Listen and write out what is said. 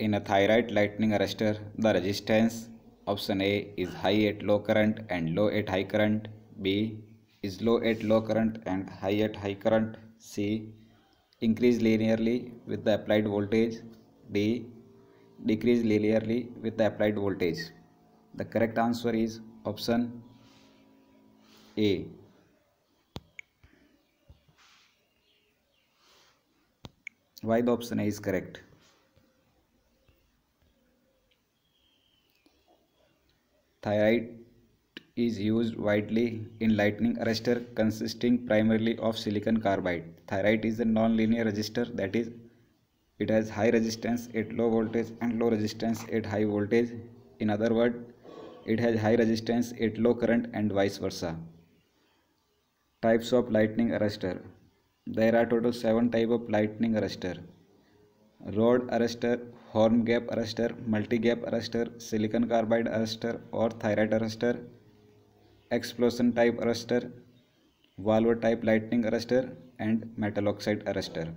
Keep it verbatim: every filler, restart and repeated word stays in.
In a Thyrite lightning arrester, the resistance option A is high at low current and low at high current. B is low at low current and high at high current. C increase linearly with the applied voltage. D decrease linearly with the applied voltage. The correct answer is option A. Why the option A is correct? Thyrite is used widely in lightning arrester consisting primarily of silicon carbide. Thyrite is a non-linear resistor, that is, it has high resistance at low voltage and low resistance at high voltage. In other words, it has high resistance at low current and vice versa. Types of lightning arrester. There are total seven types of lightning arrester: Rod arrester, Horn gap arrester, multi gap arrester, silicon carbide arrester or Thyrite arrester, expulsion type arrester, valve type lightning arrester and metal oxide arrester.